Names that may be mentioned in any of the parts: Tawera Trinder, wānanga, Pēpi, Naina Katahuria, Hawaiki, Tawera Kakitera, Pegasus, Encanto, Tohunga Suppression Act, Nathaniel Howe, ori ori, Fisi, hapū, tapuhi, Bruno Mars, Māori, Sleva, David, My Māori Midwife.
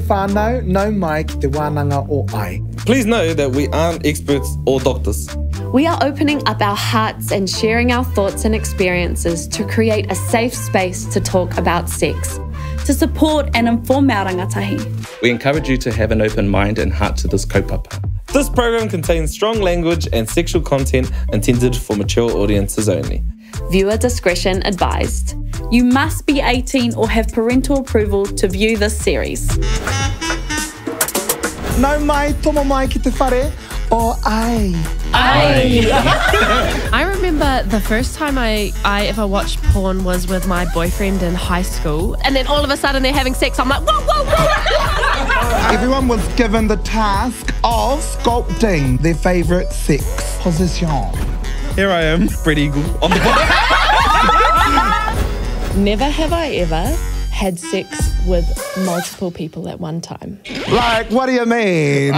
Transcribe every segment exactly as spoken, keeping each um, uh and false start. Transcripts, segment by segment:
te whānau, nau mai ki te wānanga o ai. Please know that we aren't experts or doctors. We are opening up our hearts and sharing our thoughts and experiences to create a safe space to talk about sex, to support and inform our rangatahi. We encourage you to have an open mind and heart to this kaupapa. This program contains strong language and sexual content intended for mature audiences only. Viewer discretion advised. You must be eighteen or have parental approval to view this series. Nau mai, tomo mai ki te whare, o ai. Ai. I remember the first time I, I ever watched porn was with my boyfriend in high school. And then all of a sudden they're having sex. I'm like, whoa, whoa, whoa. Everyone was given the task of sculpting their favourite sex position. Here I am, spread eagle on the box. Never have I ever had sex with multiple people at one time. Like, what do you mean?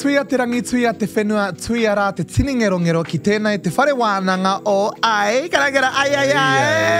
Tuia te rangi, tuia te whenua, tuia rā te tiningerongero ki tēnei te whare wānanga o ai. Karagara, ai, ai, ai.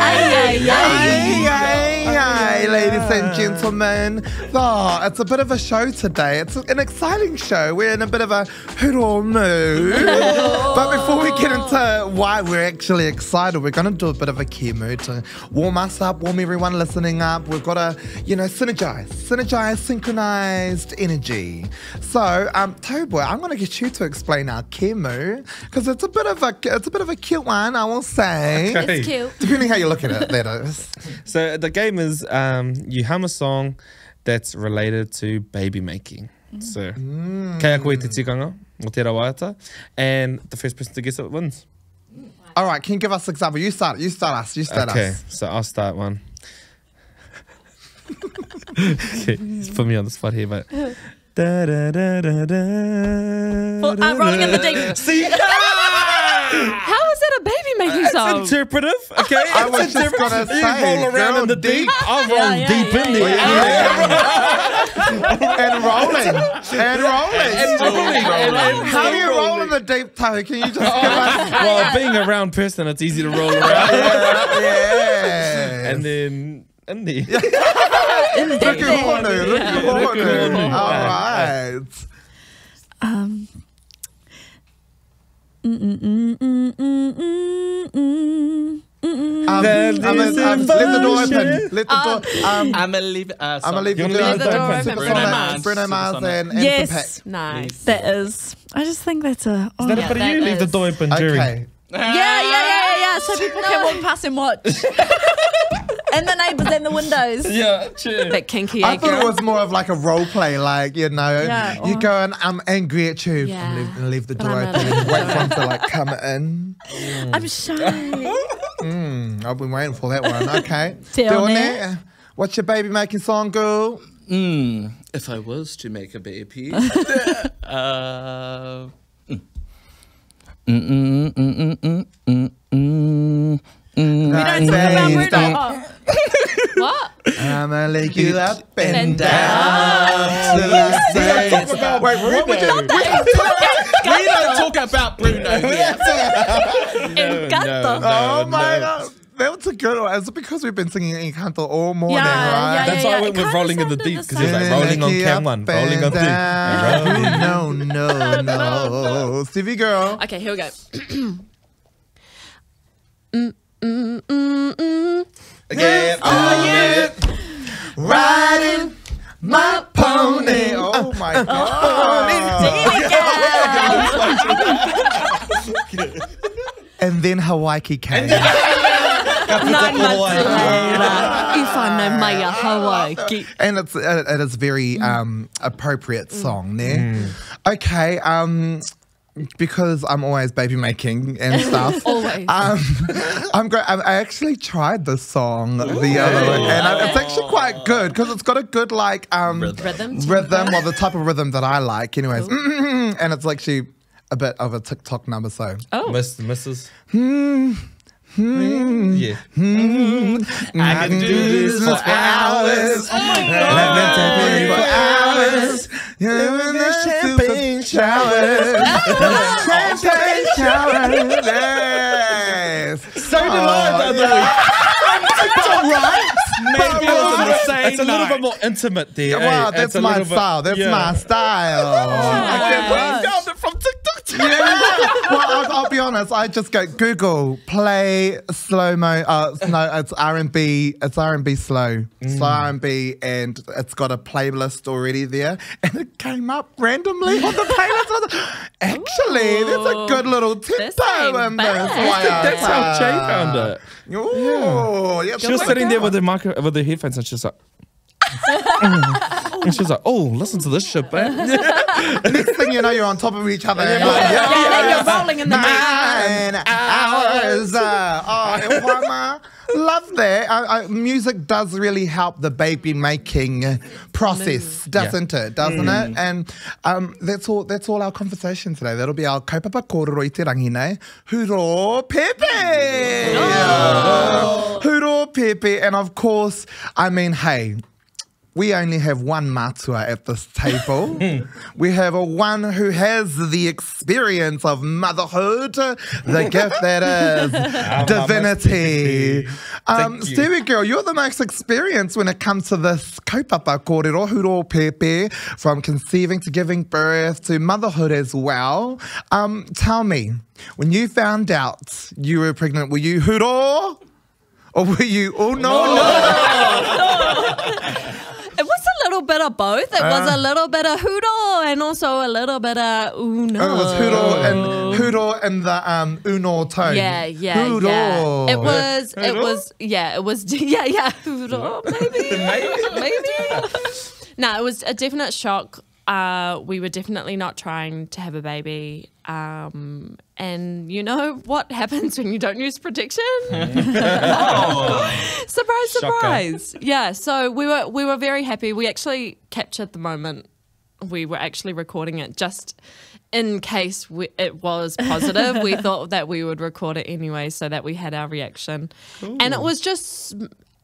Ai, ai, ai. Ai, ai, ladies and gentlemen. Oh, it's a bit of a show today. It's an exciting show. We're in a bit of a hoorah mood. But before we get into why we're actually excited, we're going to do a bit of a care mood to warm us up, warm everyone listening up. We've got to, you know, synergize, synergize, synchronized energy. So, um, Tauboy, I'm going to get you to explain our care mood because it's a bit of a it's a bit of a cute one, I will say. Okay. It's cute, depending how you look at it. That is. So the game is um, you hum a song that's related to baby making. Mm. So, mm. Kei a koe te tikanga, o te rawaata, and the first person to guess it wins. All right, can you give us an example? You start, you start us, you start okay, us. Okay, so I'll start one. Okay, just put me on the spot here, but. Da, da, da, da, da, well, I'm rolling in the deep. See? How is that a baby making uh, song? It's interpretive, okay? I was just gonna say, roll around roll in the deep. deep. I'll roll yeah, yeah, deep yeah, in there. Yeah, yeah, yeah. And rolling. And rolling. And rolling. And, and how do you roll in the deep, Tahu? Can you just give us... Well, being a round person, it's easy to roll around. Yeah, yeah. And then... In there. In the deep. All right. Um... Mm, mm, mm, mm, mm, mm, mm. Um, I'm a, I'm, let the door open. Let the um, door. Um, I'm gonna leave. Uh, I'm gonna leave, leave the door open. open. Bruno Mars and, and yes, nice. That is. I just think that's a. Oh, is that yeah, for you? Is. Leave the door open, Jerry. Okay. Yeah, yeah, yeah, yeah, yeah. So people no. can walk past and watch. And the neighbours and the windows. Yeah, true. That kinky I thought girl. It was more of like a role play, like, you know, yeah, you go and I'm angry at you yeah. and, leave, and leave the door open and wait for them to like come in. Mm. I'm shy. Mm, I've been waiting for that one. Okay. Doing what's your baby making song, girl? Mm, if I was to make a baby. uh, mm. Mm, mm, mm, mm, mm, mm. Mm, we don't talk about Bruno. Oh. What? I'm gonna lick you up and, and down. Till I say it's about Bruno. We don't talk about Bruno. Encanto. Oh my god. That was a good one. Is it because we've been singing Encanto all morning, yeah, right? Yeah, that's yeah, why yeah. I went with rolling in the deep, because it's like rolling on cam one, rolling on deep. No, no, no. Stevie girl. Okay, here we go. Mm, mm, mm, mm. Get on it, riding my pony. Oh my oh, god! And then Hawaiki came. Nine months later, if I know Maya Hawaiki. And it's uh, it is very um, appropriate song there. Mm. Okay. Um, Because I'm always baby making and stuff. Always. Um, I'm great. I actually tried this song Ooh. the other day, and I, it's actually quite good because it's got a good like um, rhythm, rhythm or the type of rhythm that I like. Anyways, cool. And it's actually a bit of a TikTok number. So oh, Miss Missus Hmm. Hmm. Yeah. Hmm. I, I can do, do this for hours. hours. Oh my god. Let me take it for hours. You're in the champagne shower. Champagne shower. this. So did oh, I, by the way. Right? Maybe it was in the same It's a little night. bit more intimate there. Wow, eh? that's my style. Bit, that's yeah. my style. Oh, I can't believe that from TikTok. Yeah. Well, I'll, I'll be honest. I just go Google play slow mo. Uh, no, it's R and B. It's R and B slow. Mm. Slow R and B, and it's got a playlist already there, and it came up randomly on the playlist. Actually, Ooh, there's a good little tempo this in this. That's how Jay found it. Oh, yeah. yeah. She was sitting there with the micro, with the headphones, and she's like. And she's like, oh, listen to this shit, man. Next thing you know, you're on top of each other. Yeah, like, yeah, yeah, yeah, yeah. You're rolling in the Nine night. hours. Oh, Mama, love that. I, I, music does really help the baby making process, doesn't yeah. it? Doesn't mm. it? And um, that's all. That's all our conversation today. That'll be our kaupapa kōrero i te rangi. Huro Pēpi. Oh. Huro Pēpi, and of course, I mean, hey. We only have one matua at this table. We have a one who has the experience of motherhood, the gift that is oh, divinity. Um, Stewie girl, you're the most experienced when it comes to this kaupapa kōrero, huro pēpi, from conceiving to giving birth to motherhood as well. Um, tell me, when you found out you were pregnant, were you huro? Or were you, oh no, oh, no. no. bit of both. It uh, was a little bit of huro and also a little bit of uno. Oh, it was huro and huro and the um uno tone. Yeah, yeah, huro. yeah. It was. Huro? It was. Yeah, it was. Yeah, yeah. Huro, maybe, maybe. maybe. No, it was a definite shock. Uh, we were definitely not trying to have a baby. Um, and you know what happens when you don't use protection? oh. Surprise, surprise. Shocker. Yeah, so we were we were very happy. We actually captured the moment. We were actually recording it just in case we, it was positive. We thought that we would record it anyway so that we had our reaction. Cool. And it was just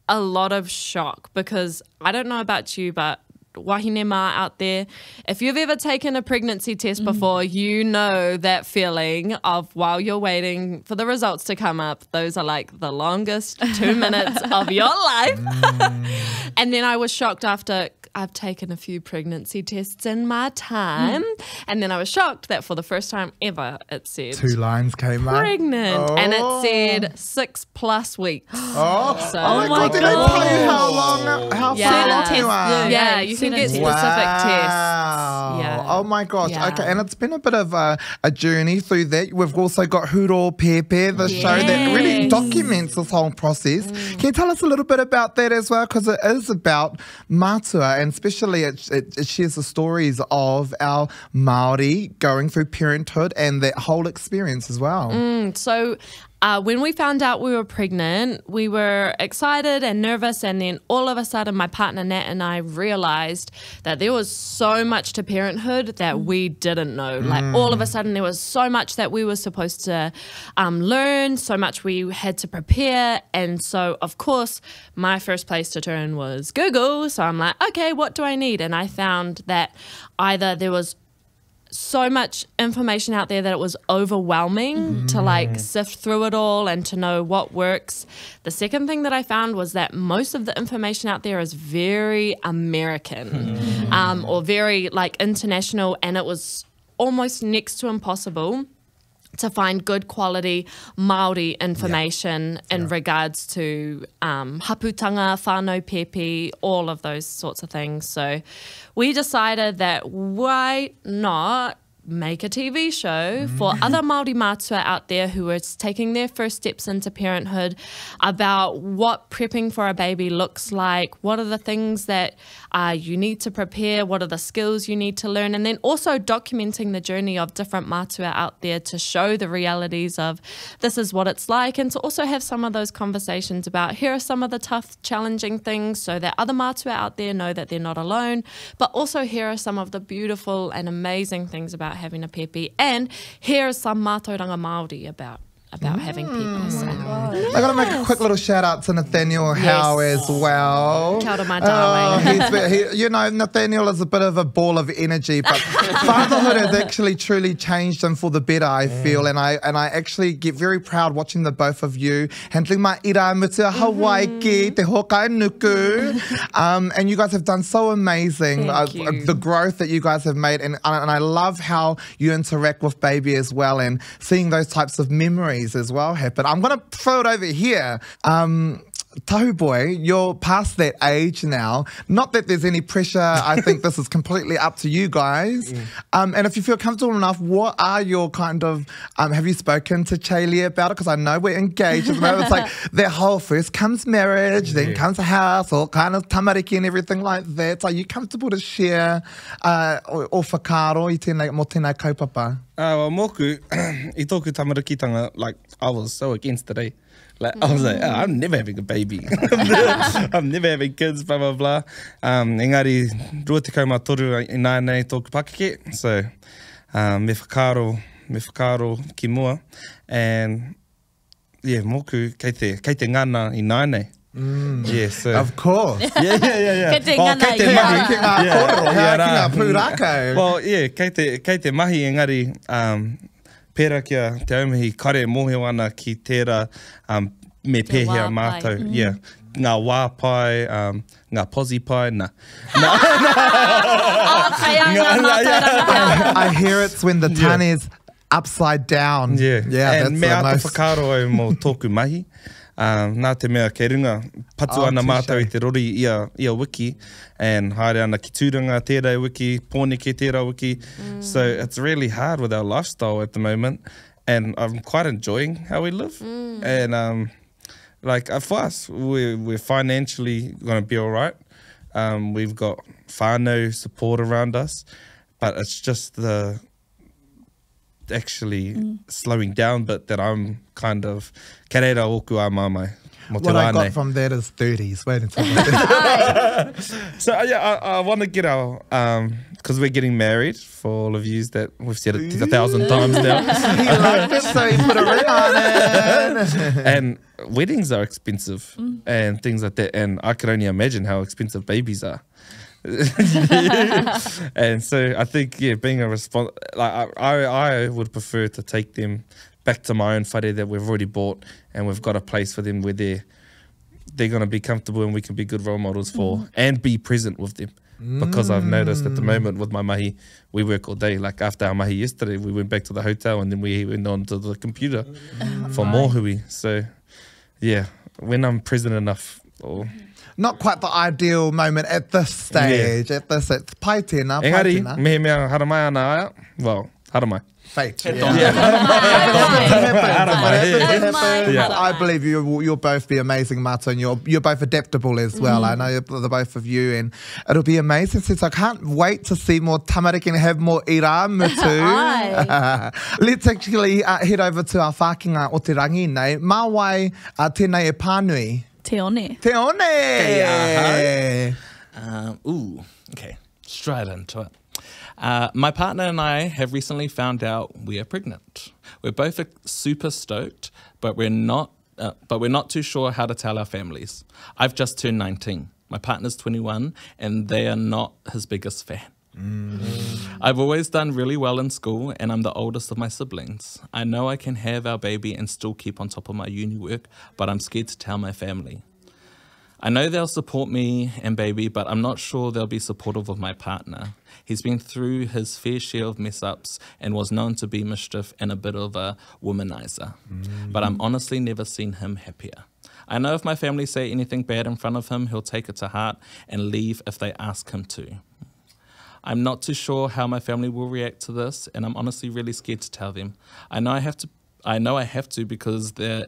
a lot of shock because I don't know about you, but wahine ma out there, if you've ever taken a pregnancy test before, mm. you know that feeling of while you're waiting for the results to come up, those are like the longest two minutes of your life. Mm. And then I was shocked after I've taken a few pregnancy tests in my time, mm. and then I was shocked that for the first time ever it said two lines came up pregnant, oh. and it said six plus weeks. Oh, so, oh my, my god! Did they tell you how long? How yeah. far along you are? Yeah, you can get specific wow. tests. Yeah. Oh my gosh! Yeah. Okay, and it's been a bit of a, a journey through that. We've also got Huro Pēpi, the yes. show that really documents this whole process. Mm. Can you tell us a little bit about that as well? Because it is about matua. And And especially it, it, it shares the stories of our Māori going through parenthood and that whole experience as well. Mm, so uh, when we found out we were pregnant, we were excited and nervous, and then all of a sudden my partner Nat and I realised that there was so much to parenthood that we didn't know. Like mm. all of a sudden there was so much that we were supposed to um, learn, so much we had to prepare, and so of course my first place to turn was Google. So I'm like, okay, what do I need? And I found that either there was so much information out there that it was overwhelming mm. to like sift through it all and to know what works. The second thing that I found was that most of the information out there is very American mm. um, or very like international, and it was almost next to impossible to find good quality Māori information yeah. in yeah. regards to um, haputanga, whānau pēpi, all of those sorts of things. So we decided that why not make a T V show for other Māori matua out there who are taking their first steps into parenthood about what prepping for a baby looks like, what are the things that uh, you need to prepare, what are the skills you need to learn, and then also documenting the journey of different matua out there to show the realities of this is what it's like, and to also have some of those conversations about here are some of the tough, challenging things so that other matua out there know that they're not alone, but also here are some of the beautiful and amazing things about having a pēpi, and here is some mātauranga Māori about about having people. So. Oh I got to make a quick little shout out to Nathaniel yes. Howe as well. Kia ora mātou. He, you know, Nathaniel is a bit of a ball of energy, but fatherhood has actually truly changed him for the better, I mm. feel, and I and I actually get very proud watching the both of you handling my ira mutua Hawaiki, te hokai nuku, um, and you guys have done so amazing. Uh, the growth that you guys have made, and and I love how you interact with baby as well, and seeing those types of memories as well happen. I'm going to throw it over here. Um, Tahu boy, you're past that age now. Not that there's any pressure. I think this is completely up to you guys. Mm. Um, and if you feel comfortable enough, what are your kind of, um, have you spoken to Chailey about it? Because I know we're engaged at the moment. It's like their whole first comes marriage, yeah. then comes a house, all kind of tamariki and everything like that. So are you comfortable to share uh, o whakaro i tēnei, mō tēnei kaupapa? Uh, well, moku, I tōku tamarikitanga, like, I was so against it, eh? Like, I was like, oh, I'm never having a baby. I'm never having kids, blah, blah, blah. Um, engari, rua te kaumatoru I nānei tōku pakeke. So, um, me whakaro, me whakaro ki mua. And, yeah, moku, kei te, kei te ngana I nānei. Mm. Yeah, so. Of course. Yeah, yeah, yeah. yeah. Kei te ngana I nānei. Well, yeah, kei te, kei te mahi, engari, um, pērā kia te aumihi kare mōhio ana ki tērā um, me pēhea mātou. Mm. Yeah. Ngā wā pai, um, ngā posi pai, nah. Nah, nah. I hear it's when the tan yeah. is upside down. Yeah, yeah and that's me the most... whakaro au mō tōku mahi. Um, nā te mea kei runga patu oh, ana mātou I te rori ia, ia wiki and haere ana ki tūranga tērā wiki, pōneke tērā wiki mm. so it's really hard with our lifestyle at the moment and I'm quite enjoying how we live mm. and um, like for us we're, we're financially going to be alright um, we've got whānau support around us but it's just the actually mm. slowing down but that I'm kind of kareira oku a mamai. What I got from that is thirties. Wait until so yeah I, I want to get our um because we're getting married for all of you that we've said it a thousand times now he liked it, so he put a ring on it. And weddings are expensive mm. and things like that and I can only imagine how expensive babies are. And so I think yeah being a respons like I, I would prefer to take them back to my own whare that we've already bought and we've got a place for them where they're they're going to be comfortable and we can be good role models for mm. and be present with them mm. because I've noticed at the moment with my mahi we work all day like after our mahi yesterday we went back to the hotel and then we went on to the computer mm. for more hui so yeah when I'm present enough or not quite the ideal moment at this stage, yeah. at this, it's pai tēnā, pai tēnā. Engari, mehe mea haramai ana aia, well, haramai. Fate. Yeah. Yeah. I believe you, you'll both be amazing, Mato, and you're, you're both adaptable as well. Mm. I know the both of you, and it'll be amazing. Since I can't wait to see more tamariki and have more ira mutu. Let's actually uh, head over to our whākinga o te rangi nei. Mā wai uh, tēnei e pānui. Te one. Te one! Hey, uh, um, ooh, okay. Let's drive into it. Uh, my partner and I have recently found out we are pregnant. We're both super stoked, but we're not. Uh, but we're not too sure how to tell our families. I've just turned nineteen. My partner's twenty-one, and they are not his biggest fan. Mm. I've always done really well in school and I'm the oldest of my siblings. I know I can have our baby and still keep on top of my uni work, but I'm scared to tell my family. I know they'll support me and baby, but I'm not sure they'll be supportive of my partner. He's been through his fair share of mess-ups and was known to be mischief and a bit of a womanizer. Mm. But I'm honestly never seen him happier. I know if my family say anything bad in front of him, he'll take it to heart and leave if they ask him to. I'm not too sure how my family will react to this, and I'm honestly really scared to tell them. I know I have to. I know I have to because they're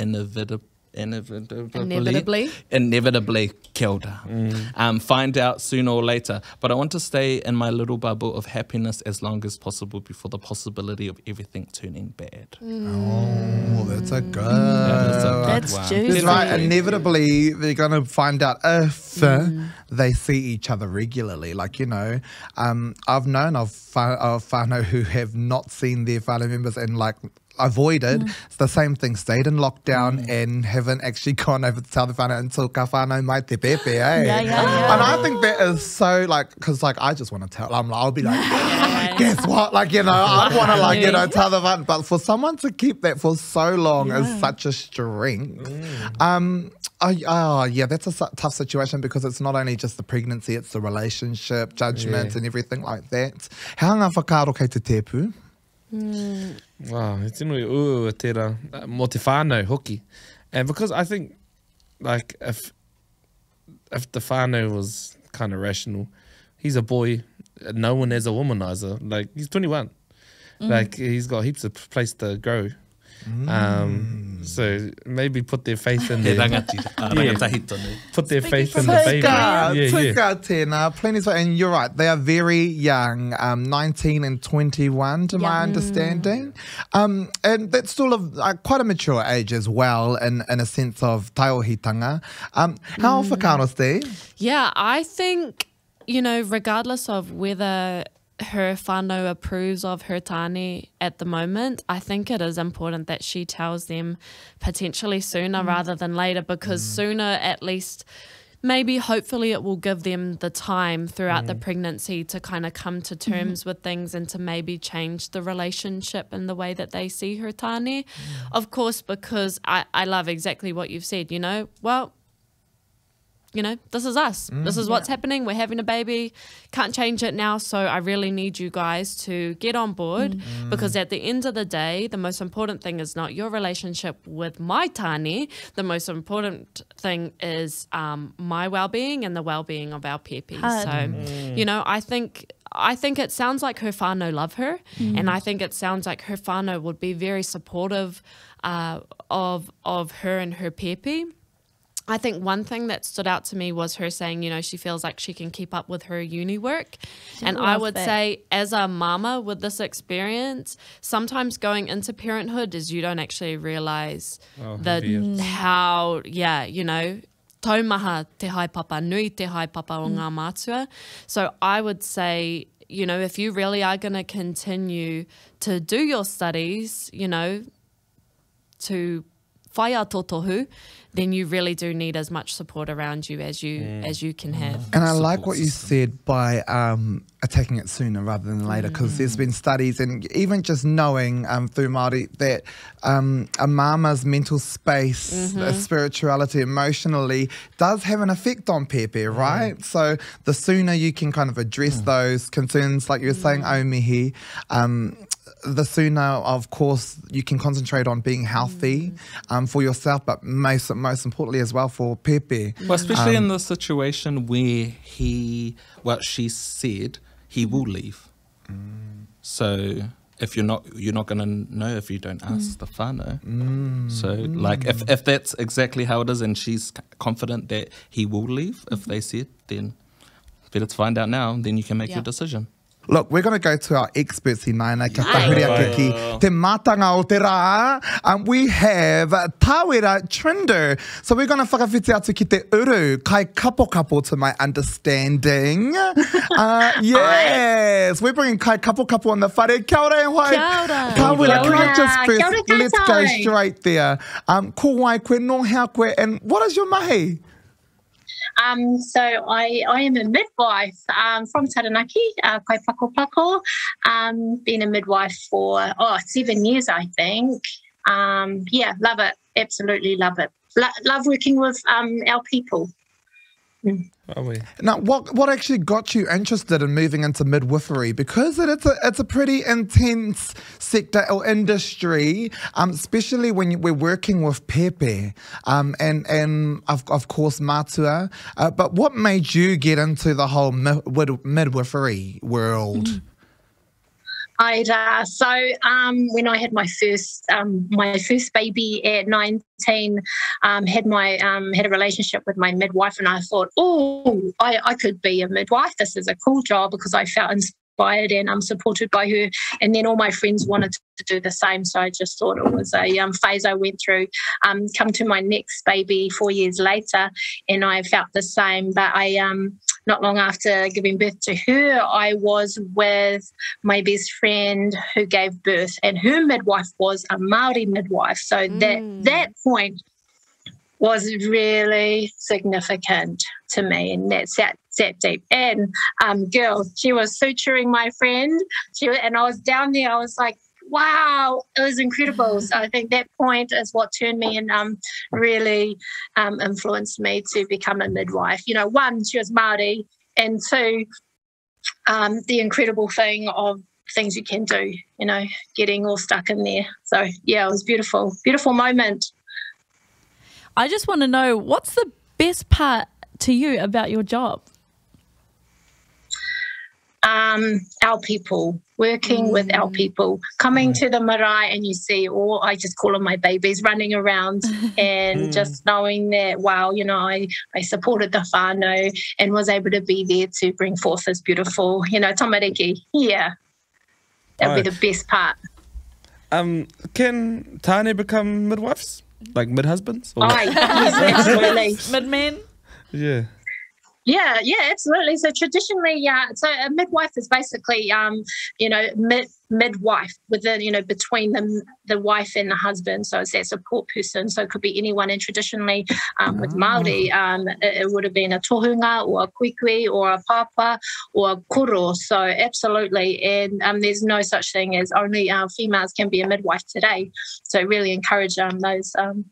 inevitably, inevitably, inevitably, inevitably killed. Mm. Um, find out sooner or later. But I want to stay in my little bubble of happiness as long as possible before the possibility of everything turning bad. Mm. Oh, that's a good. That is a that's juicy. That's right. Inevitably, they're gonna find out if. Mm. They see each other regularly, like you know. Um, I've known of, wh of whānau who have not seen their whānau members, and like avoided, mm. the same thing stayed in lockdown mm. and haven't actually gone over to tell the whānau until ka whānau mai te Pēpi, eh? Yeah, yeah, yeah. And I think that is so, like, because, like, I just want to tell, I'm, I'll be like, yeah, guess what? Like, you know, I want to, like, you know, tell the whānau. But for someone to keep that for so long yeah. is such a strength. Mm. Um, I, oh, yeah, that's a tough situation because it's not only just the pregnancy, it's the relationship, judgment yeah. and everything like that. Hanga whakaro kei te tepu. Mm. Wow, it's in really ooh, tera mo te whānau hoki, and because I think, like, if if the whānau was kind of rational, he's a boy, no one is a womanizer. Like, he's twenty-one, mm. like he's got heaps of place to grow. Mm. Um, so maybe put their faith in their yeah, put their faith in the baby. Yeah, yeah. Tēnā, plenty of, and you're right, they are very young, um, nineteen and twenty-one, to young. my understanding. Um, and that's still a, uh, quite a mature age as well, in, in a sense of taiohitanga. Um, how mm. whakaros te? Yeah, I think, you know, regardless of whether her whānau approves of her tāne at the moment, I think it is important that she tells them potentially sooner mm. rather than later, because mm. sooner, at least, maybe hopefully it will give them the time throughout mm. the pregnancy to kind of come to terms mm. with things and to maybe change the relationship in the way that they see her tāne. Mm. Of course, because I, I love exactly what you've said, you know, well, you know, this is us. Mm, this is what's yeah. happening. We're having a baby. Can't change it now. So I really need you guys to get on board mm. because at the end of the day, the most important thing is not your relationship with my tāne. The most important thing is um, my well-being and the well-being of our Pēpi. So, mm. you know, I think... I think it sounds like her whānau love her mm. and I think it sounds like her whānau would be very supportive uh, of, of her and her Pēpi. I think one thing that stood out to me was her saying, you know, she feels like she can keep up with her uni work. She and I would that. say as a mama with this experience, sometimes going into parenthood is you don't actually realise oh, the how, yeah, you know, taumaha te haepapa, nui te haepapa o ngā mātua. So I would say, you know, if you really are going to continue to do your studies, you know, to whaia tō tohu, then you really do need as much support around you as you yeah. as you can have. And I like what you said by um, attacking it sooner rather than later, because mm. there's been studies and even just knowing um, through Māori that um, a mama's mental space, mm -hmm. spirituality, emotionally does have an effect on Pēpi, right? Mm. So the sooner you can kind of address mm. those concerns, like you were mm. saying, Aumihi, um, the sooner, of course, you can concentrate on being healthy mm. um, for yourself, but most, most importantly as well for Pēpi. Well, especially um, in the situation where he, well, she said he will leave. Mm. So if you're not, you're not going to know if you don't ask mm. the whānau. Mm. So mm. like, if, if that's exactly how it is and she's confident that he will leave, if they said, then better to find out now, then you can make yeah. your decision. Look, we're going to go to our experts in Naina Katahuria Te Matanga o Te Rā, and we have Tawera Trinder. So we're going to whakawhiti atu ki te uru, kai kapo kapo to my understanding. uh, yes, we're bringing kai kapo kapo on the whare. Kia ora e whai. Tawera, can I just first, let's go straight there. Um, ko wai koe, nō hea koe, and what is your mahi? Um, so I, I am a midwife um, from Taranaki, uh, Kai Pakopako. Um, been a midwife for oh seven years, I think. Um, yeah, love it. Absolutely love it. Lo love working with um, our people. Mm. Now, what what actually got you interested in moving into midwifery? Because it, it's a it's a pretty intense sector or industry, um, especially when you, we're working with Pēpi, um, and and of of course Mātua. Uh, but what made you get into the whole mid midwifery world? Mm. I uh, so um, when I had my first um, my first baby at nineteen, um, had my um, had a relationship with my midwife, and I thought, oh, I, I could be a midwife. This is a cool job, because I felt inspired and I'm um, supported by her. And then all my friends wanted to do the same, so I just thought it was a um, phase I went through. Um, come to my next baby four years later, and I felt the same, but I um. not long after giving birth to her, I was with my best friend who gave birth, and her midwife was a Māori midwife. So mm. that that point was really significant to me, and that sat, sat deep. And um, girls, she was suturing my friend, she and I was down there, I was like, wow, it was incredible. So I think that point is what turned me and um, really um, influenced me to become a midwife. You know, one, she was Māori, and two, um, the incredible thing of things you can do, you know, getting all stuck in there. So, yeah, it was beautiful, beautiful moment. I just want to know, what's the best part to you about your job? Um, our people, working mm. with our people, coming mm. to the marae, and you see all, I just call them my babies, running around and mm. just knowing that, wow, you know, I, I supported the whānau and was able to be there to bring forth this beautiful, you know, tamariki. Yeah, that would oh. be the best part. Um, can tāne become midwives? Like mid-husbands? Or oh, yes, mid-men? Yeah. Yeah, yeah, absolutely. So traditionally, yeah, so a midwife is basically, um, you know, mid midwife within, you know, between the the wife and the husband. So it's that support person. So it could be anyone. And traditionally, um, with Māori, um, it, it would have been a tohunga or a kwikwi or a papa or a koro. So absolutely, and um, there's no such thing as only uh, females can be a midwife today. So really encourage um those, um,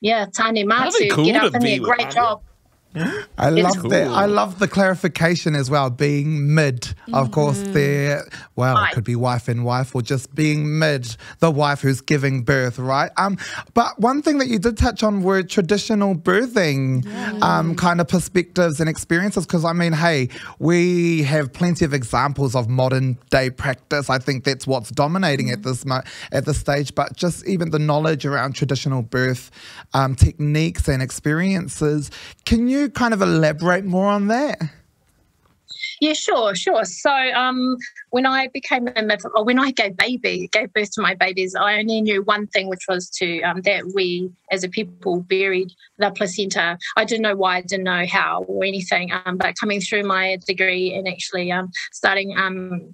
yeah, tāne mā to cool get up in there. Great job. I it's love cool. that. I love the clarification as well, being mid. Mm-hmm. Of course, there, well, Hi. it could be wife and wife, or just being mid, the wife who's giving birth, right? Um, but one thing that you did touch on were traditional birthing yeah. um, kind of perspectives and experiences, because, I mean, hey, we have plenty of examples of modern day practice. I think that's what's dominating mm-hmm. at this at this stage, but just even the knowledge around traditional birth um, techniques and experiences. Can you kind of elaborate more on that? Yeah, sure, sure. So um, when I became a midwife, or when I gave baby, gave birth to my babies, I only knew one thing, which was to um, that we, as a people, buried the placenta. I didn't know why, I didn't know how or anything. Um, but coming through my degree and actually um, starting um,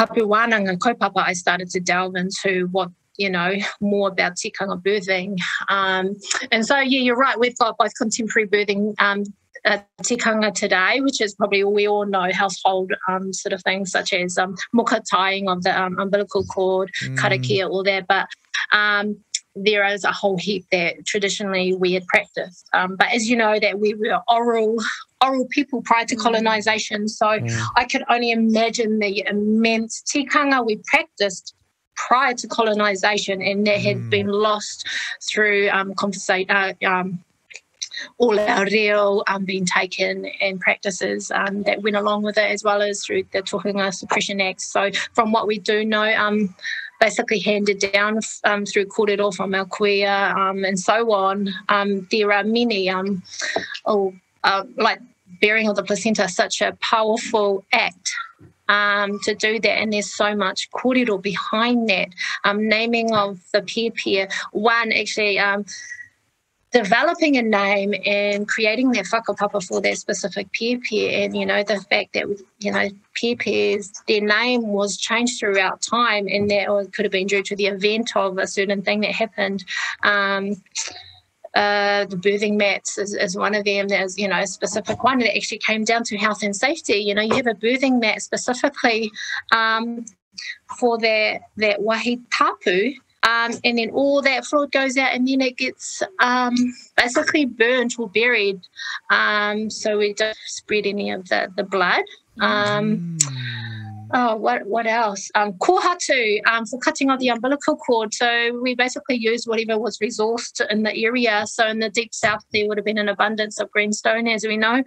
hapū wānanga kaupapa, I started to delve into what, you know, more about tikanga birthing. Um, and so, yeah, you're right. We've got both contemporary birthing um, uh, tikanga today, which is probably, we all know, household um, sort of things such as um, muka tying of the um, umbilical cord, mm. karakia, all that. But um, there is a whole heap that traditionally we had practiced. Um, but as you know, that we were oral oral people prior to colonisation. So mm. I could only imagine the immense tikanga we practiced prior to colonisation, and that had mm. been lost through um, conversation, uh, um, all our reo um, being taken and practices um, that went along with it, as well as through the Tohunga Suppression Act. So from what we do know, um, basically handed down um, through kōrero from our kuia um, and so on, um, there are many, um, oh, uh, like burying of the placenta, such a powerful act. Um, to do that, and there's so much kōrero behind that. Um, naming of the Pēpi, one, actually um, developing a name and creating that whakapapa for that specific Pēpi, and, you know, the fact that, you know, Pēpis, their name was changed throughout time, and that could have been due to the event of a certain thing that happened. Um, Uh, the birthing mats is, is one of them. There's, you know, a specific one that actually came down to health and safety. You know, you have a birthing mat specifically um, for that, that wahi tapu, um, and then all that fluid goes out, and then it gets um, basically burnt or buried, um, so we don't spread any of the, the blood. Um, mm. Oh, what what else? Um, kōhatu, um, for cutting of the umbilical cord. So we basically used whatever was resourced in the area. So in the deep south, there would have been an abundance of greenstone, as we know.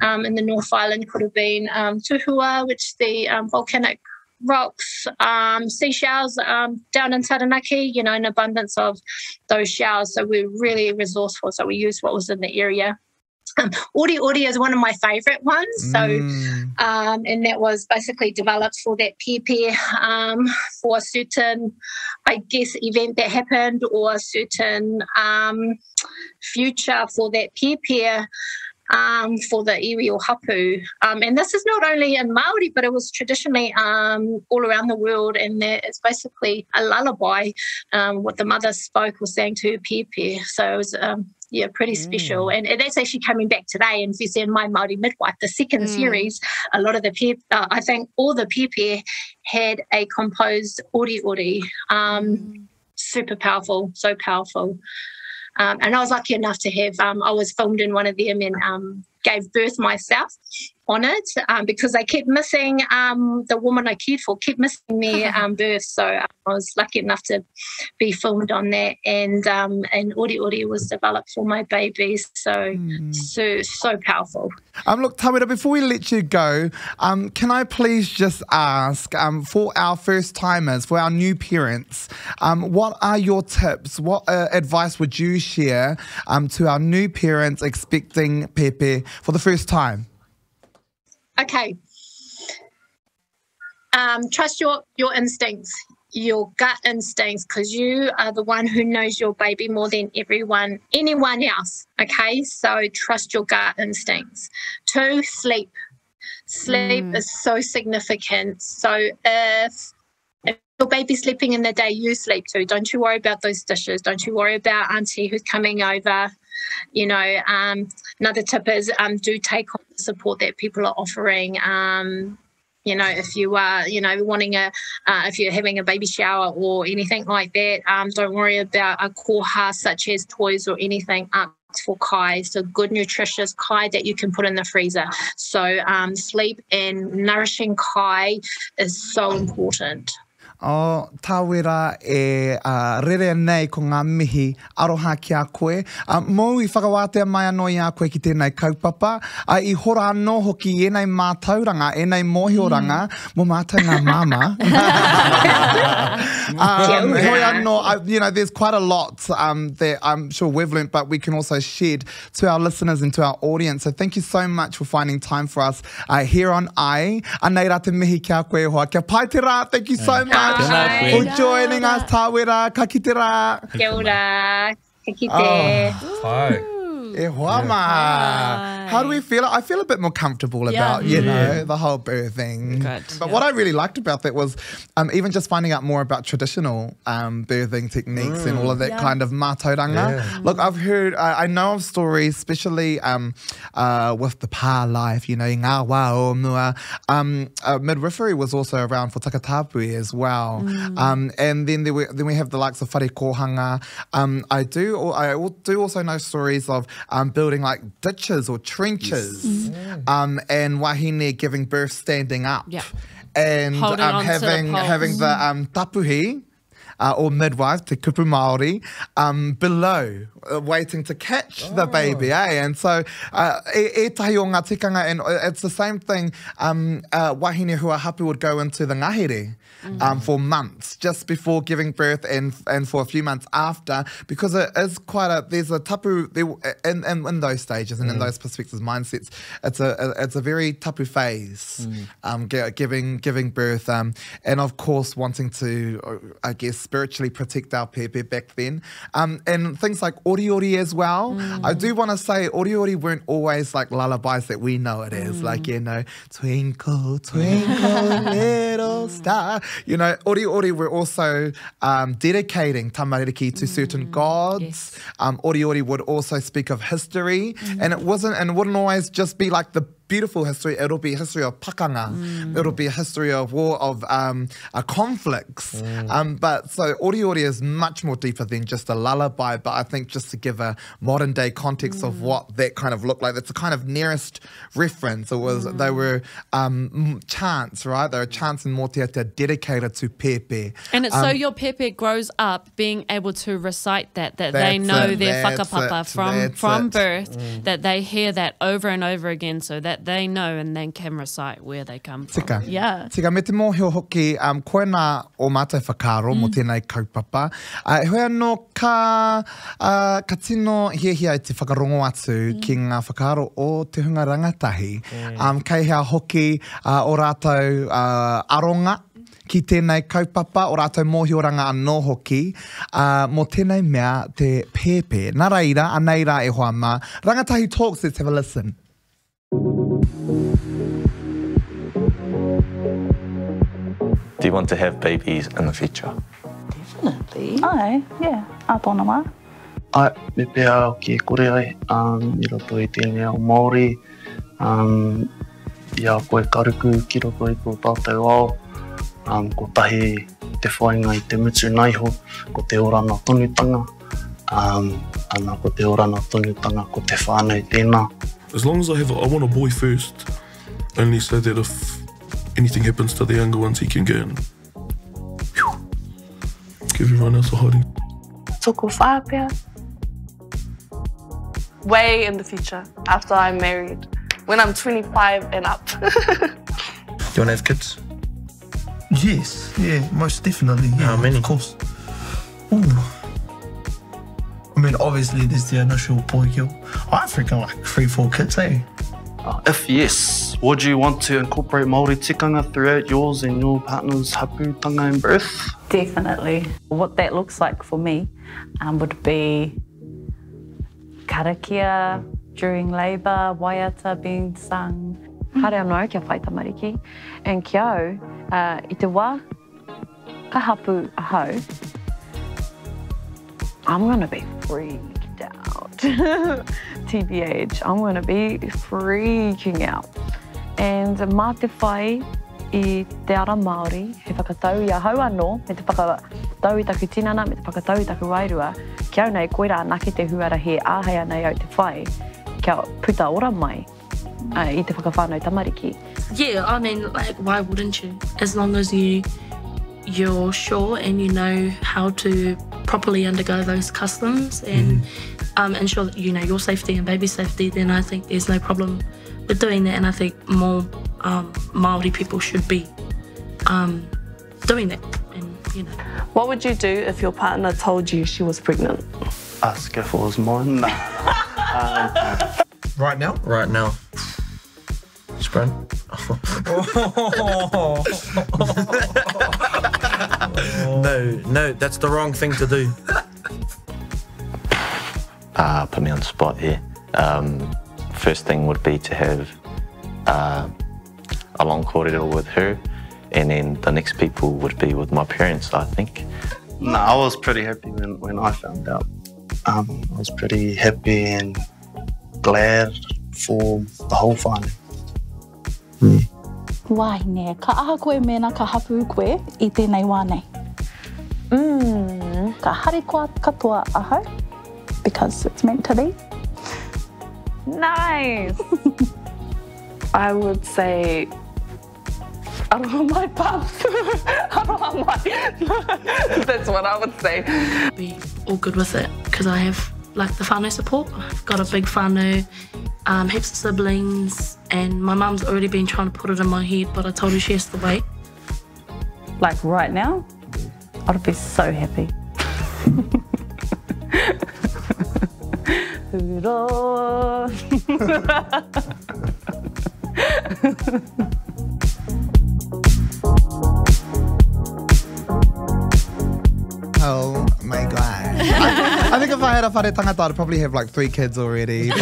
Um, in the North Island could have been um, tuhua, which the um, volcanic rocks, um, seashells, um, down in Taranaki, you know, an abundance of those shells. So we're really resourceful. So we used what was in the area. Um, ori ori is one of my favourite ones. So, mm. um, and that was basically developed for that pēpi, um, for a certain, I guess, event that happened, or a certain um, future for that pēpi. um, for the aerial hapū. Um, and this is not only in Māori, but it was traditionally um, all around the world, and that it's basically a lullaby, um, what the mother spoke or sang to her Pēpi. So it was... Um, Yeah, pretty mm. special. And, and that's actually coming back today in Fisi and My Māori Midwife, the second mm. series. A lot of the Pēpi, uh, I think all the Pēpi had a composed ori ori. Um, mm. Super powerful, so powerful. Um, and I was lucky enough to have, um, I was filmed in one of them and um, gave birth myself on it um, because they kept missing, um, the woman I cared for kept missing their um, birth. So I was lucky enough to be filmed on that. And um, and ori ori was developed for my baby. So, mm. so, so powerful. Um, look, Tawera, before we let you go, um, can I please just ask, um, for our first-timers, for our new parents, um, what are your tips? What uh, advice would you share um, to our new parents expecting Pēpi for the first time? Okay. Um, trust your, your instincts, your gut instincts, because you are the one who knows your baby more than everyone, anyone else, okay? So trust your gut instincts. Two, sleep. Sleep mm. is so significant. So if... your baby's sleeping in the day, you sleep too. Don't you worry about those dishes. Don't you worry about auntie who's coming over. You know, um, another tip is um, do take on the support that people are offering. Um, you know, if you are, you know, wanting a, uh, if you're having a baby shower or anything like that, um, don't worry about a koha such as toys or anything. Um, for kai, so good nutritious kai that you can put in the freezer. So um, sleep and nourishing kai is so important. Oh, Tawera e uh, rere nei ko ngā mihi aroha ki a koe. Uh, mō I whakawātea mai anō I a koe ki tēnei kaupapa. Uh, I hora anō hoki enei mātauranga, enei mōhioranga, mō mātou ngā māma. um, hoi anō, uh, you know, there's quite a lot um, that I'm sure we've learnt, but we can also shed to our listeners and to our audience. So thank you so much for finding time for us uh, here on A I. Anei rā te mihi ki a koe hoa. Kia pai te rā, thank you so much. For joining us, Tawera Kakitera. Kia ora, kakite. Oh, e hoa ma. How do we feel? I feel a bit more comfortable yeah. about, you mm. know, the whole birthing. Good. But yeah. what I really liked about that was um, even just finding out more about traditional um, birthing techniques mm. and all of that yeah. kind of mātauranga. Yeah. Look, I've heard, uh, I know of stories, especially um, uh, with the pā life, you know, i ngā wā o mua. Um, uh, midwifery was also around for takatāpui as well. Mm. Um, and then, there were, then we have the likes of whare kōhanga. Um, I, do, I do also know stories of um, building like ditches or trees trenches yes. mm. um, and wahine giving birth standing up yeah. and um, having the having the um, tapuhi uh, or midwife, te kupu Māori, um, below uh, waiting to catch oh. the baby, eh? And so uh, e, e tahi o ngā tikanga, and it's the same thing. Um, uh, wahine who are hapu would go into the ngahere mm. um, for months just before giving birth and and for a few months after, because it is quite a there's a tapu there, in, in in those stages and mm. in those perspectives, mindsets. It's a, a it's a very tapu phase, mm. um, giving giving birth, um, and of course wanting to, I guess, spiritually protect our Pēpi back then, um, and things like ori ori as well. Mm. I do want to say ori ori weren't always like lullabies that we know it as, mm. like, you know, twinkle twinkle little star. You know, ori ori were also um, dedicating tamariki to mm. certain gods. Yes. Um, ori ori would also speak of history, mm. and it wasn't and wouldn't always just be like the beautiful history. It'll be a history of pakanga. Mm. It'll be a history of war, of um, uh, conflicts. Mm. Um, but so ori ori is much more deeper than just a lullaby. But I think just to give a modern day context mm. of what that kind of looked like, that's the kind of nearest reference. It was mm. they were um, chants, right? They were chants in Motiata dedicated to Pēpi. And it's um, so your Pēpi grows up being able to recite that, that they know it, their whakapapa it, from from it. birth, mm. that they hear that over and over again, so that they know and then can recite where they come from. Tika. Yeah. Tika, me te mōhio hoki, um, koe nā o mātai whakaaro mm. mō tēnei kaupapa. Uh, hoi anō ka, uh, ka tino hia hia i te whakarongo atu mm. ki ngā whakaaro o te hunga rangatahi. Mm. Um, kei hea hoki uh, o rātou uh, aronga, Ki tēnei kaupapa o rātou mōhioranga anō hoki, uh, mō tēnei mea te pēpē. Nā reira, anei rā e hoa mā. Rangatahi Talks, let's have a listen. Do you want to have babies in the future? Definitely. Ai, yeah, a tōna wā. Ai, me pēa au ki kore ai, um, i roto i tēnei au Māori, um, i a koe karuku, ki roto i kō tātou au, um, ko tahi te whainga i te mutu naiho, ko te orana tonutanga, um, ana ko te orana tonutanga, ko te whānau tēnā. As long as I have, I want a boy first, only so that if anything happens to the younger ones, he can go and whew, give everyone else a hiding. Toko whāpea. Way in the future, after I'm married, when I'm twenty-five and up. Do you want to have kids? Yes, yeah, most definitely. Yeah. How many? Of course. Ooh. I mean, obviously, there's the initial poikio. I freaking like three, four kids, eh? Uh, if yes, would you want to incorporate Māori tikanga throughout yours and your partner's hapūtanga and birth? Definitely. What that looks like for me um, would be karakia during labour, waiata being sung. Haere anō kia whai tamariki, and kia au, uh, i te wā, ka hapu ahau, I'm gonna be freaked out. T B H, I'm gonna be freaking out. And mā te whai i te ara Māori, he whakatau i ahau anō, me te whakatau i taku tinana, me te whakatau i taku wairua, kia au nei koe rā naki te huarahe āhei anei au te whai, kia puta ora mai. Uh, i te whakawhānau tamariki. Yeah, I mean, like, why wouldn't you? As long as you, you're sure and you know how to properly undergo those customs and mm. um, ensure that you know your safety and baby safety, then I think there's no problem with doing that. And I think more um, Māori people should be um, doing that. And, you know. What would you do if your partner told you she was pregnant? Ask if it was mine. um, right now? Right now. Sprint. No, no, that's the wrong thing to do. Uh, put me on the spot here. Um, first thing would be to have uh, a long kōrero with her, and then the next people would be with my parents, I think. No, I was pretty happy when, when I found out. Um, I was pretty happy and glad for the whole whānau. Mm. Wāhinea, ka aha koe mēna ka hapū koe i tēnei wānei. Mm. Ka haere koa katoa ahau, because it's meant to be. Nice! I would say, aroha mai, pups. Aroha mai. That's what I would say. Be all good with it, because I have like the whānau support. I've got a big whānau, um, heaps of siblings, and my mum's already been trying to put it in my head, but I told her she has to wait. Like right now, I'd be so happy. Oh my God. I, I think if I had a whare tangata, I'd probably have like three kids already. But,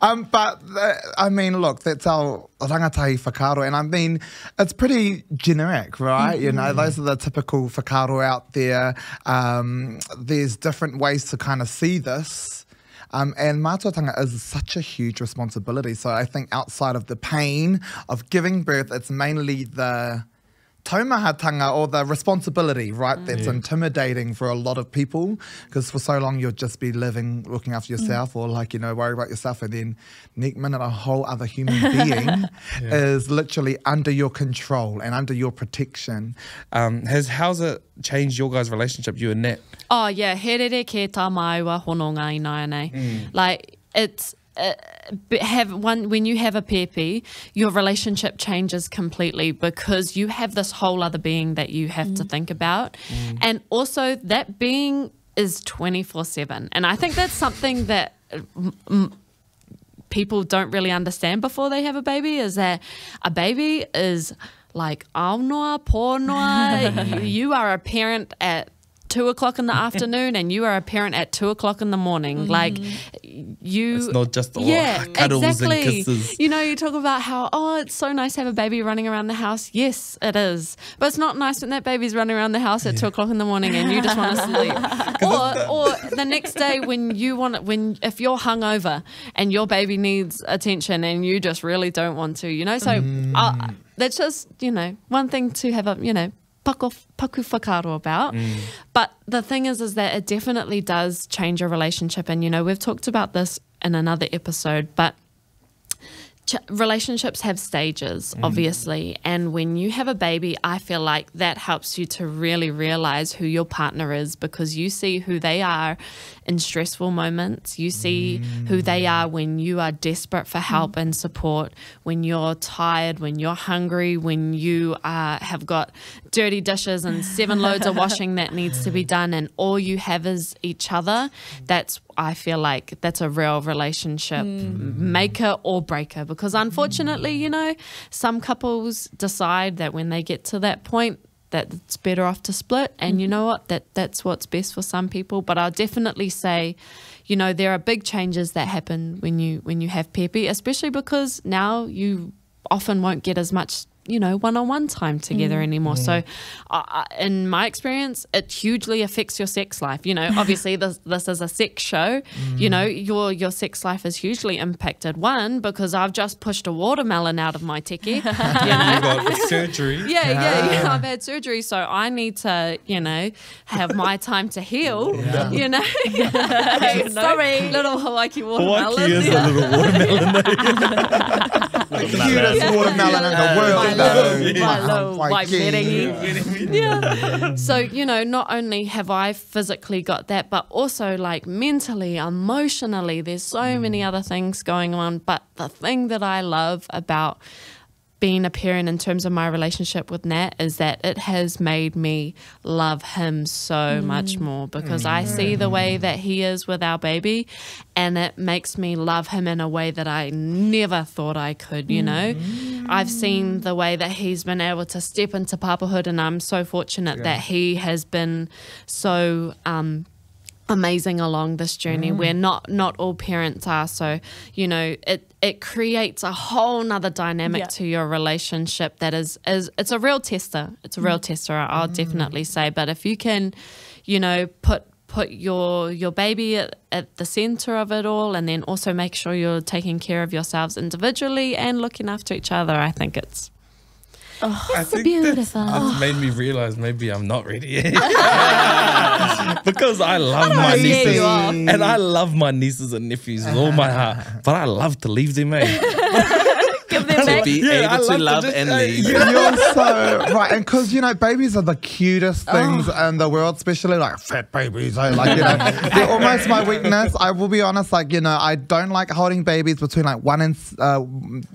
um, but uh, I mean, look, that's our rangatahi whakaro. And I mean, it's pretty generic, right? Mm-hmm. You know, those are the typical whakaro out there. Um, there's different ways to kind of see this. Um, and mātuatanga is such a huge responsibility. So I think outside of the pain of giving birth, it's mainly the taumahatanga or the responsibility, right? Mm. That's intimidating for a lot of people, because for so long you'll just be living, looking after yourself, mm. or like, you know, worry about yourself, and then next minute a whole other human being yeah. is literally under your control and under your protection. Um, has how's it changed your guys' relationship, you and Nat? Oh yeah, herere ke tā māua hononga ināia nei. Mm. Like it's Uh, have one when you have a pēpi, your relationship changes completely, because you have this whole other being that you have mm. to think about, mm. and also that being is twenty-four seven, and I think that's something that m m people don't really understand before they have a baby, is that a baby is like, aunoa, pōnoa, you, you are a parent at two o'clock in the afternoon and you are a parent at two o'clock in the morning. Mm. Like, you... It's not just all yeah, cuddles exactly. and kisses. You know, you talk about how, oh, it's so nice to have a baby running around the house. Yes, it is. But it's not nice when that baby's running around the house at yeah. two o'clock in the morning and you just want to sleep. or, or the next day when you want it, when, if you're hungover and your baby needs attention and you just really don't want to, you know? So mm. uh, that's just, you know, one thing to have a, you know, paku whakaro about. Mm. But the thing is, is that it definitely does change your relationship. And, you know, we've talked about this in another episode, but ch relationships have stages, mm. obviously. And when you have a baby, I feel like that helps you to really realize who your partner is, because you see who they are in stressful moments. You see mm. who they are when you are desperate for help mm. and support, when you're tired, when you're hungry, when you uh, have got dirty dishes and seven loads of washing that needs to be done and all you have is each other. That's, I feel like, that's a real relationship mm. maker or breaker, because unfortunately, mm. you know, some couples decide that when they get to that point, that it's better off to split, and you know what, that that's what's best for some people. But I'll definitely say, you know, there are big changes that happen when you when you have Pēpi, especially because now you often won't get as much, you know, one-on-one time together mm. anymore. Mm. So uh, in my experience, it hugely affects your sex life. You know, obviously this this is a sex show. Mm. You know, your your sex life is hugely impacted. One, because I've just pushed a watermelon out of my teki. Yeah, you got surgery. Yeah, yeah, yeah, I've had surgery, so I need to, you know, have my time to heal. Yeah. You know? Hey, sorry. Little Hawaiki watermelon. Hawaiki is yeah. a little watermelon. The cutest yeah. watermelon in the world. Yeah. So, you know, not only have I physically got that, but also like mentally, emotionally, there's so mm. many other things going on. But the thing that I love about being a parent in terms of my relationship with Nat is that it has made me love him so mm. much more, because mm. I see the way that he is with our baby and it makes me love him in a way that I never thought I could, you know. Mm. I've seen the way that he's been able to step into papahood, and I'm so fortunate yeah. that he has been so um amazing along this journey mm. where not not all parents are. So, you know, it it creates a whole nother dynamic yeah. to your relationship that is is it's a real tester. It's a real mm. tester, I'll mm. definitely say. But if you can, you know, put put your your baby at, at the center of it all, and then also make sure you're taking care of yourselves individually and looking after each other, I think it's Oh, I think beautiful. That's made me realise maybe I'm not ready yet. Because I love I my nieces and I love my nieces and nephews with all my heart, but I love to leave them, eh? Give them back. To be yeah, able I to love to just, and uh, leave. You, you're so right, and because, you know, babies are the cutest things oh. in the world, especially like fat babies. I like, you know, they're almost my weakness. I will be honest, like, you know, I don't like holding babies between like one and uh,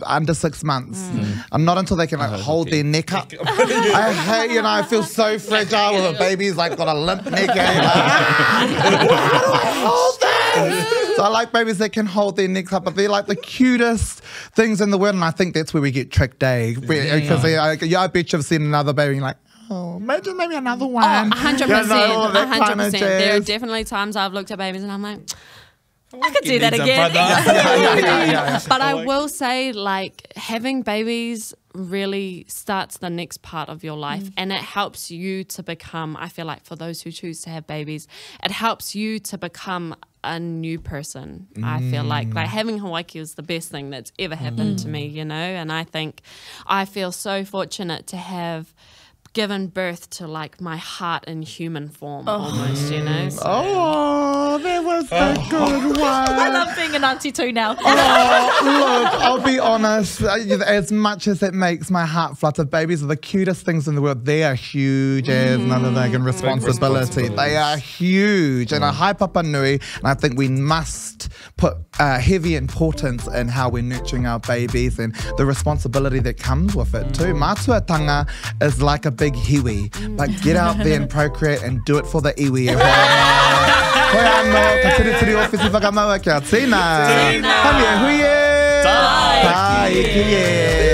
under six months. Mm. I'm not until they can like oh, hold okay. their neck up. I hate, you know, I feel so fragile when a baby's like got a limp neck. And, like, how do I hold that? So I like babies that can hold their necks up, but they're like the cutest things in the world, and I think that's where we get tricked, eh? Because yeah. yeah, I bet you've seen another baby and you're like, oh, maybe, maybe another one. Oh, one hundred percent. You know, one hundred percent. There are definitely times I've looked at babies and I'm like, I, I could do that again. yeah, yeah, yeah, yeah. But I will say, like, having babies really starts the next part of your life, mm. and it helps you to become, I feel like for those who choose to have babies, it helps you to become a new person. mm. I feel like like having Hawaiki is the best thing that's ever happened mm. to me, you know. And I think I feel so fortunate to have given birth to like my heart in human form, oh. almost, you know. So. Oh, that was a good one. I love being an auntie too now. Oh, look, I'll be honest. As much as it makes my heart flutter, babies are the cutest things in the world. They are huge as mm. another thing, and responsibility. They are huge, and a high Papa Nui. And I think we must put uh, heavy importance in how we're nurturing our babies and the responsibility that comes with it too. Mātuatanga is like a big Big hiwi, like get out there and procreate and do it for the iwi. Tina.